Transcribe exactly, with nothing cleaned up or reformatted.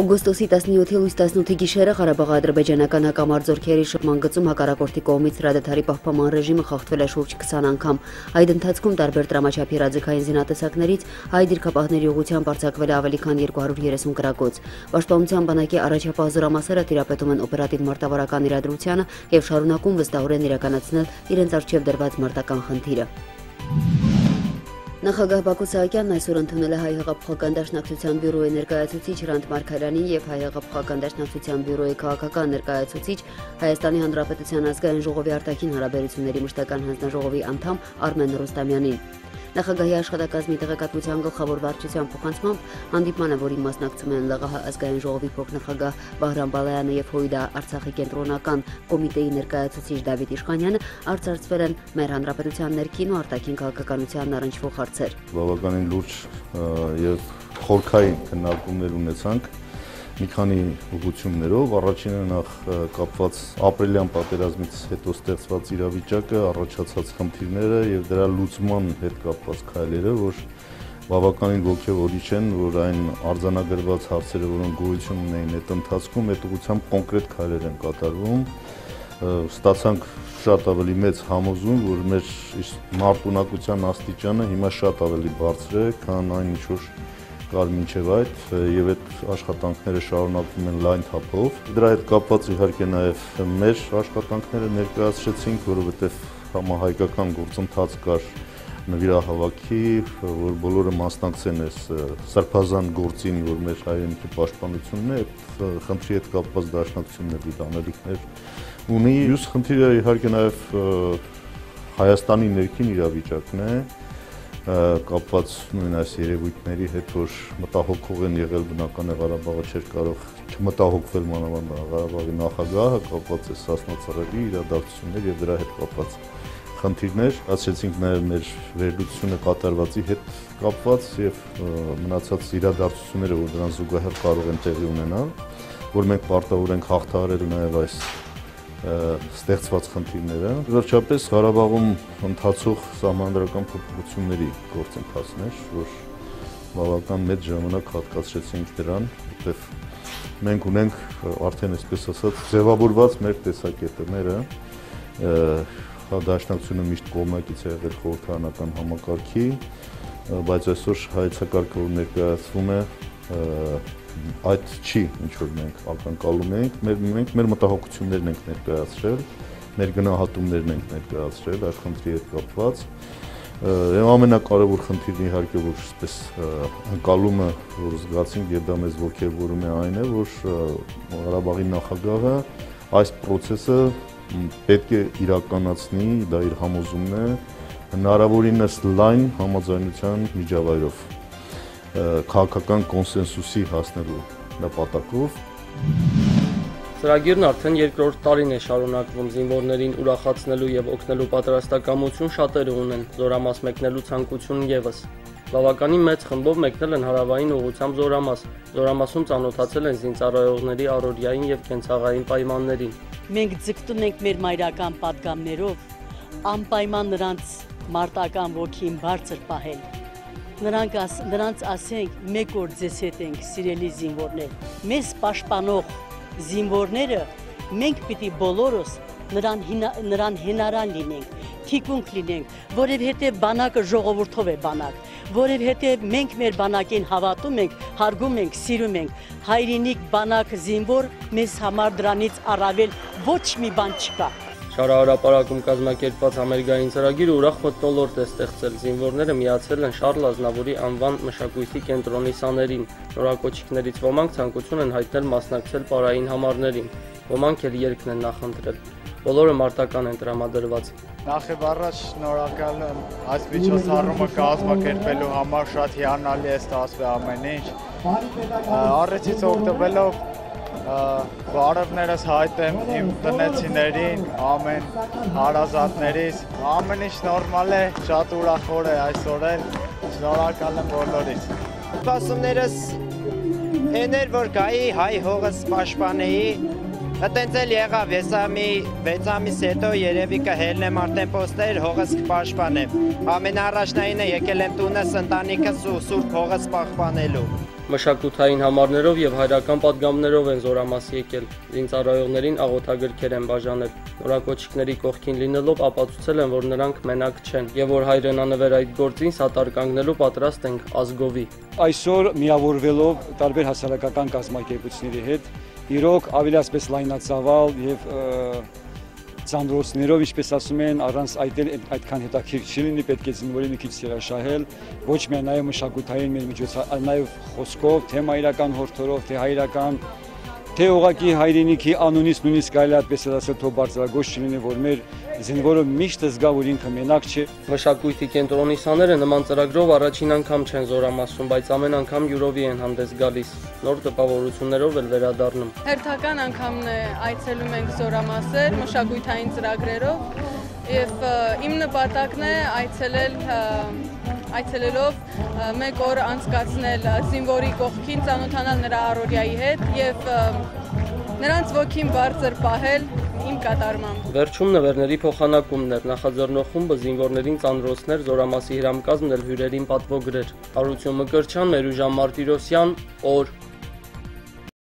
Օգոստոսի տասնյոթի լույս տասնութի գիշերը Ղարաբաղի-ադրբեջանական հակամարտությունների շփման գծում հակառակորդի կողմից հրադադարի պահպանման ռեժիմը խախտվել է շուրջ քսան անգամ։ Այդ ընթացքում տարբեր դրամաչափի ռազմիկային զինատեսակներից հայ դիրքապահների ուղղությամբ արձակվել է ավելի քան երկու հարյուր երեսուն գրակոց։ Պաշտպանության բանակի առաջապահ զորամասերը տիրապետում են օպերատիվ մարտավարական իրադրությանը և շարունակում վստահորեն իրականացնել իրենց առջև դրված մարտական խնդիրը։ Նախագահ Բակո Սահակյանն այսօր ընդունել է Հայ հեղափոխական դաշնակցության բյուրոյի ներկայացուցիչ Ռանդ Մարգարյանին և Հայ հեղափոխական դաշնակցության բյուրոյի քաղաքական ներկայացուցիչ Հայաստանի Հանրապետության ազգային ժողովի արտաքին հարաբերությունների մշտական հանձնաժողովի անդամ Արմեն Ռոստամյանին։ Նախագահի աշխատակազմի տեղեկատվության գլխավոր վարչության փոխանցմամբ հանդիպմանը, որին մասնակցում են ԼՂՀ ազգային ժողովի փոխնախագահ Բահրամ Բալայանը և ՀՅԴ Արցախի կենտրոնական կոմիտեի ներկայացուցիչ Դավիթ Իշխանյանը, արծարծվել են մեր հանրապետության ներքին ու արտաքին քաղաքականությանն առնչվող հարցեր։ Բավականին լուրջ և խորքային քննարկումներ ունեցանք մի քանի ուղղություններով։ Առաջինը նախ կապված ապրիլյան պատերազմից հետո ստեղծված իրավիճակը, առաջացած խնդիրները և դրա լուծման հետ կապված քայլերը, որ բավականին ոգևորիչ են, որ այն արձանագրված հարցերը, որոնք գոյություն ունեին այդ ընթացքում, այդ ուղղությամբ կոնկրետ քայլեր են կատարվում։ Ստացանք շատ ավելի մեծ համոզում, որ մեր մարտունակության աստիճանը հիմա շատ ավելի բարձր է, քան այն ինչ որ կար մինչև այդ, և այդ աշխատանքները շարունակվում են լայն թափով։ Դրա հետ կապված իհարկե նաև մեր աշխատանքները ներկայացրեցինք, որովհետև համահայկական գործընթաց կար նվիրահավաքի, որ բոլորը մասնակցեն այս սրբազան գործին, որ մեր հայրենիքի պաշտպանությունն է, այդ խնդրի հետ կապված դաշնակցությունն դիտանելիքներ ունի։ Մյուս խնդիրը իհարկե նաև Հայաստանի ներքին իրավիճակն է, կապված նույն այս երևույթների հետ, որ մտահոգող են եղել, բնական է Ղարաբաղը չէր կարող չմտահոգվել մանավանդ Ղարաբաղի նախագահը, կապված է Սասնա ծռերի իրադարձություններ և դրա հետ կապված խնդիրներ, ասացինք նաև մեր վերլուծությունը կատարվածի հետ կապված և մնացած իրադարձությունները, որ դրան զուգահեռ կարող են տեղի ունենալ, որ մենք պարտավոր ենք հաղթահարել նաև այս ստեղծված խնդիրները։ Վերջապես Ղարաբաղում ընթացող սահմանադրական փոփոխությունների գործընթացն էր, որ բավական մեծ ժամանակ հատկացրեցինք դրան, որտեղ մենք ունենք արդեն այսպես ասած ձևավորված մեր տեսակետները, դաշնակցությունը միշտ կողմնակից է եղել խորհրդարանական համակարգի, բայց այսօր հայեցակարգը որ ներկայացվում է այդ չի, ինչ որ մենք ակնկալում ենք, մենք մեր մտահոգություններն ենք ներկայացրել, մեր գնահատումներն ենք ներկայացրել այդ խնդրի հետ կապված։ Եվ ամենակարևոր խնդիրն իհարկե որ այսպես անկալումը որ զգացինք եւ դա մեզ ոգևորում է այն է, որ Ղարաբաղի նախագահը այս process-ը պետք է իրականացնի, դա իր համոզումն է, հնարավորինս լայն համաձայնության միջավայրով քաղաքական կոնսենսուսի հասնելու նպատակով։ Ծրագիրն արդեն երկրորդ տարին է շարունակվում, զինվորներին ուրախացնելու և օգնելու պատրաստակամություն շատերը ունեն, զորամաս մեկնելու ցանկություն ևս։ Բավականին մեծ խմբով մեկնել են հարավային ուղղությամբ զորամաս, զորամասում ծանոթացել են զինծառայողների առօրյային և կենցաղային պայմաններին։ Մենք ձգտում ենք մեր մայրական պատգամներով անպայման նրանց մարտական ոգին բարձր պահել։ Նրանց ասենք մեկ օր ձեզ հետ ենք սիրելի զինվորներ, մեզ պաշտպանող զինվորները մենք պիտի բոլորս նրան հենարան լինենք, թիկունք լինենք, որովհետև բանակը ժողովրդով է բանակ, որովհետև մենք մեր բանակին հավատում ենք, հարգում ենք, սիրում ենք, հայրենիք բանակ զինվոր մեզ համար դրանից առավել ոչ մի բան չկա։ Շարահարապարակում կազմակերպված համերգային ծրագիրը ուրախ մթնոլորտ է ստեղծել, զինվորները միացել են Շարլ Ազնավուրի անվան մշակույթի կենտրոնի սաներին, նորակոչիկներից ոմանք ցանկություն են հայտնել մասնակցել պարային համարներին, ոմանք էլ երգն են նախընտրել, բոլորը մարտական են տրամադրված։ Նախև առաջ շնորհակալ եմ այս միջոցառումը կազմակերպելու համար, շատ հիանալի է ստացվել ամեն ինչ։ Առիթից օգտվելով բարևներս հայտեմ իմ տնեցիներին, ամեն հարազատներից, ամեն ինչ նորմալ է, շատ ուրախոր է այսօր էլ, շնորհակալ եմ բոլորից։ Սպասումներս հեն էր, որ գայի հայ հողս պաշտպանեի, այդտենց էլ եղավ, ես մի վեց ամիս հետո երևի կհելնեմ արդեն պոստեր, հողս կպաշտպանեմ։ Ամենաառաջնայինը եկել եմ տունս, ընտանիքս ու սուրբ հողս պաշտպանելու։ Մշակութային համարներով եւ հայրական պատգամներով են զորամաս եկել, ինձ առայողներին աղոթագրքեր են բաժանել, նորակոչիկների կողքին լինելով ապացուցել են, որ նրանք մենակ չեն եւ որ հայրենանվեր այդ գործին սատարկանելու պատրաստ ենք ազգովի։ Այսօր միավորվելով տարբեր հասարակական կազմակերպությունների հետ, իրոք ավելի ասես լայնացավալ եւ ծանրոցներով, ինչպես ասում են, առանց այդքան հետաքրքիր չի լինի, պետք է զինվորի մի քիչ երաշխել, ոչ միայն այլ մշակութային մեր միջոցով, այլ նաև խոսքով, թե հայրական հորթորով, թե հայրական, թե ուղղակի հայրենիքի անունից նույնիսկ այլ այդպես ասել թող բարձրագույն չլինի, որ մեր զինվորը միշտ զգա, որ ինքը մենակ չէ։ Մշակույթի կենտրոնի սաները նման ծրագրով առաջին անգամ չեն զորամասում, բայց ամեն անգամ յուրովի են հանդես գալիս, նոր տպավորություններով էլ վերադառնում։ Հերթական անգամն է այցելում ենք զորամասեր մշակույթային ծրագրերով եւ իմ նպատակն է այցելել այցելելով մեկ օր անցկացնել զինվորի կողքին, ծանոթանալ նրա առօրյայի հետ եւ նրանց ոգին բարձր պահել իմ կատարմամբ։ Վերջում նվերների փոխանակումն էր, նախաձեռնող խումբը զինվորներին ծանրոցներ, զորամասի հրամկազմն էլ հյուրերին պատվոգրեր։ Արություն Մկրտչյան, Մերուժան Մարտիրոսյան, օր